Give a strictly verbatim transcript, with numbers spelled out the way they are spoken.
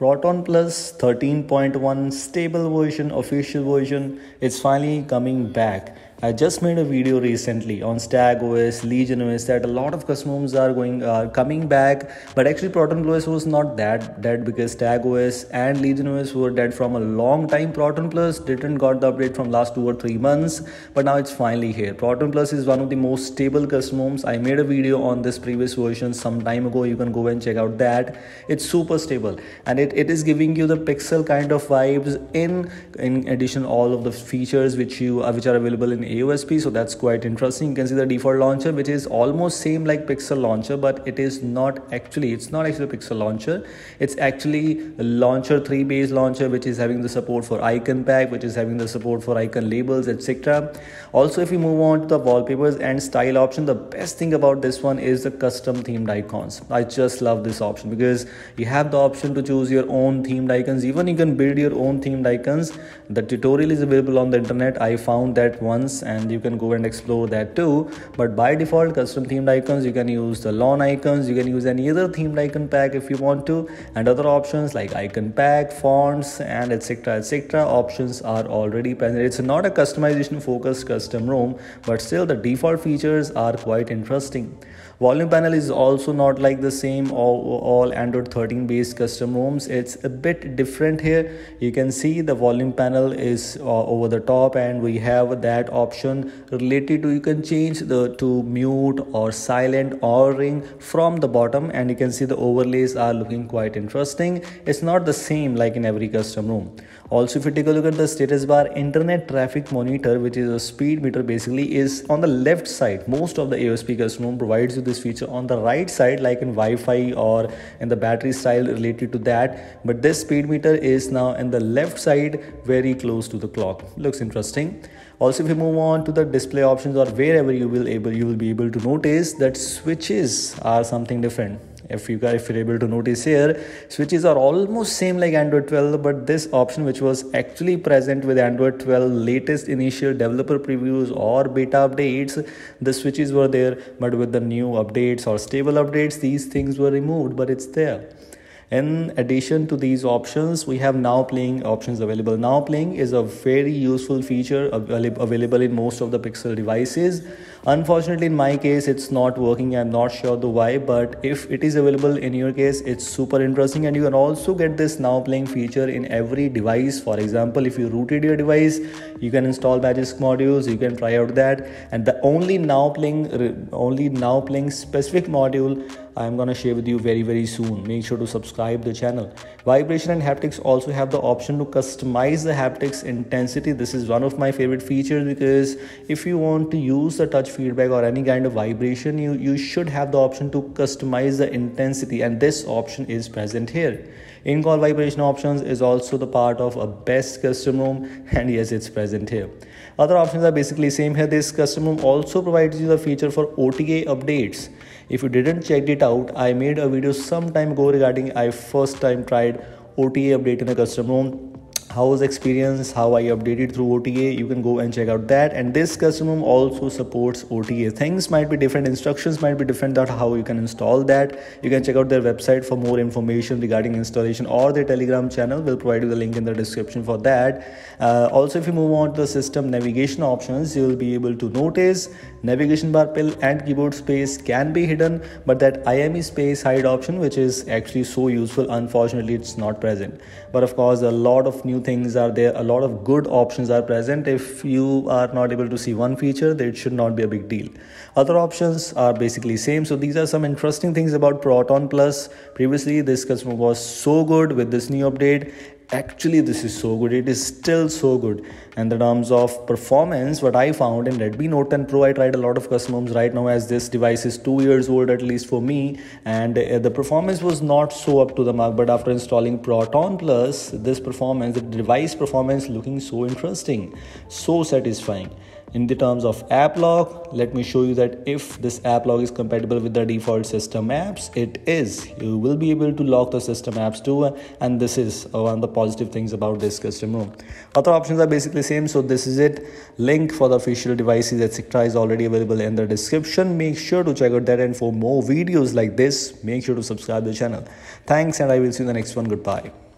Proton Plus thirteen point one stable version, official version, it's finally coming back. I just made a video recently on StagOS, LegionOS that a lot of customers are going uh, coming back, but actually Proton Plus was not that dead because StagOS and LegionOS were dead from a long time. Proton Plus didn't got the update from last two or three months, but now it's finally here. Proton Plus is one of the most stable customers. I made a video on this previous version some time ago. You can go and check out that. It's super stable and it It is giving you the pixel kind of vibes in in addition all of the features which you uh, which are available in A O S P, so that's quite interesting. You can see the default launcher, which is almost same like pixel launcher, but it is not actually it's not actually pixel launcher. It's actually launcher three based launcher, which is having the support for icon pack, which is having the support for icon labels, et cetera. Also, if you move on to the wallpapers and style option, the best thing about this one is the custom themed icons. I just love this option because you have the option to choose your Your own themed icons. Even you can build your own themed icons. The tutorial is available on the internet. I found that once and you can go and explore that too. But by default, custom themed icons, you can use the lawn icons, you can use any other themed icon pack if you want to, and other options like icon pack, fonts, and etc, etc. Options are already present. It's not a customization focused custom ROM, but still the default features are quite interesting. Volume panel is also not like the same all, all Android thirteen based custom ROMs. It's a bit different here. You can see the volume panel is uh, over the top, and we have that option related to, you can change the to mute or silent or ring from the bottom, and you can see the overlays are looking quite interesting. It's not the same like in every custom ROM. Also, if you take a look at the status bar, internet traffic monitor, which is a speed meter basically, is on the left side. Most of the A O S P custom ROM provides you this feature on the right side, like in Wi-Fi or in the battery style related to that. But this speed meter is now on the left side, very close to the clock. Looks interesting. Also, if you move on to the display options or wherever you will able you will be able to notice that switches are something different. If you guys are able to notice here, switches are almost same like Android twelve, but this option, which was actually present with Android twelve latest initial developer previews or beta updates, the switches were there, but with the new updates or stable updates, these things were removed, but it's there. In addition to these options, we have now playing options available. Now playing is a very useful feature available in most of the Pixel devices. Unfortunately, in my case, it's not working. I'm not sure the why, but if it is available in your case, it's super interesting. And you can also get this now playing feature in every device. For example, if you rooted your device, you can install Magisk modules, you can try out that. And the only now playing, only now playing specific module I'm gonna share with you very very soon. Make sure to subscribe the channel. Vibration and haptics also have the option to customize the haptics intensity. This is one of my favorite features because if you want to use the touch feedback or any kind of vibration, you, you should have the option to customize the intensity, and this option is present here. In-call vibration options is also the part of a best custom ROM, and yes, it's present here. Other options are basically same here. This custom ROM also provides you the feature for O T A updates. If you didn't check it out, I made a video some time ago regarding I first time tried O T A update in a custom ROM. How was experience, how I updated through O T A, you can go and check out that. And this custom ROM also supports O T A. Things might be different, instructions might be different that how you can install that. You can check out their website for more information regarding installation, or their Telegram channel. We'll provide you the link in the description for that. Uh, also, if you move on to the system navigation options, you'll be able to notice navigation bar pill and keyboard space can be hidden, but that I M E space hide option, which is actually so useful, unfortunately it's not present. But of course, a lot of new things are there, a lot of good options are present. If you are not able to see one feature, that should not be a big deal. Other options are basically same. So these are some interesting things about Proton Plus. Previously this customer was so good. With this new update, actually this is so good, it is still so good. And the terms of performance, what I found in Redmi Note ten Pro, I tried a lot of customers right now, as this device is two years old at least for me, and the performance was not so up to the mark. But after installing Proton Plus, this performance, the device performance looking so interesting, so satisfying. In the terms of app lock, let me show you that if this app lock is compatible with the default system apps, it is. You will be able to lock the system apps too, and this is one of the positive things about this custom ROM. Other options are basically same, so this is it. Link for the official devices, et cetera is already available in the description. Make sure to check out that, and for more videos like this, make sure to subscribe to the channel. Thanks, and I will see you in the next one. Goodbye.